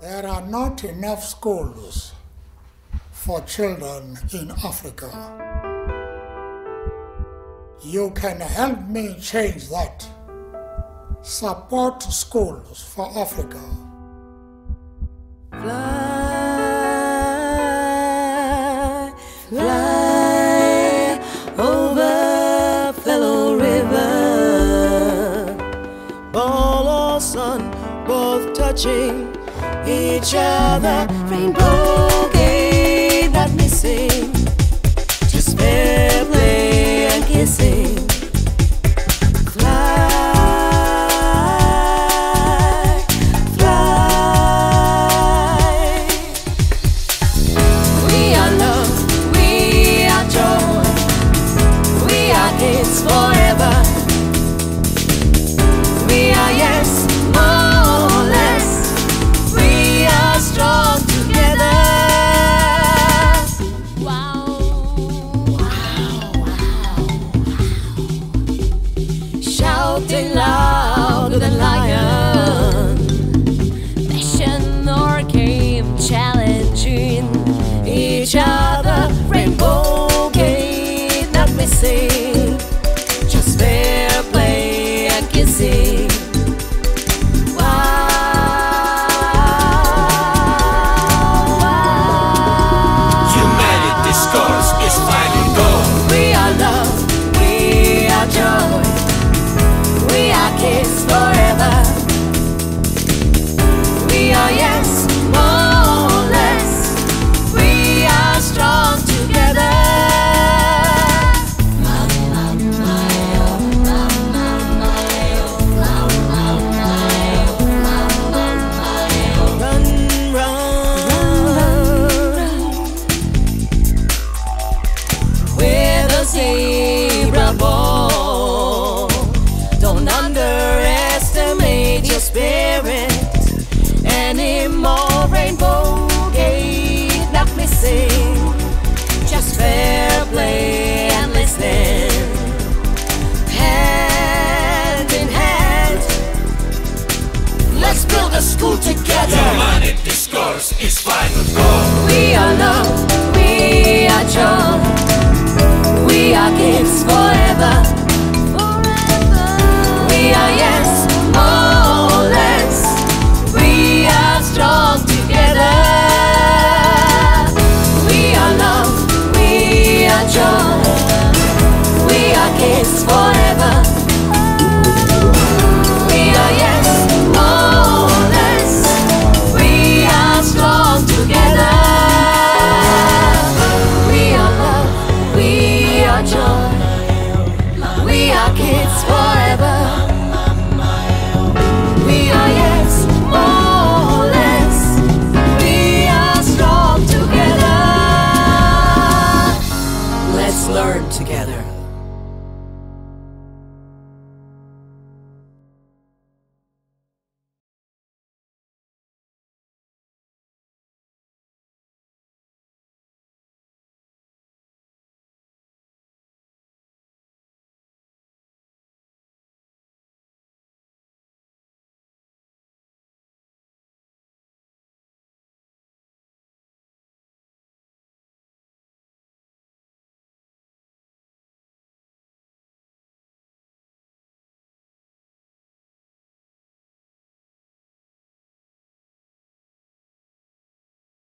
There are not enough schools for children in Africa. You can help me change that. Support schools for Africa. Fly, fly over fellow river. Ball or sun, both touching each other. Rainbow game that missing. Just fair play and kissing. Just fair play and kissing. Wow, wow. Humanity's course is finding gold. We are love, we are joy, we are kids forever. We are yes, more or less, we are strong together. Just fair play and listen, hand in hand. Let's build a school together. Humanity's course is final goal. We are love, we are joy, we are kids.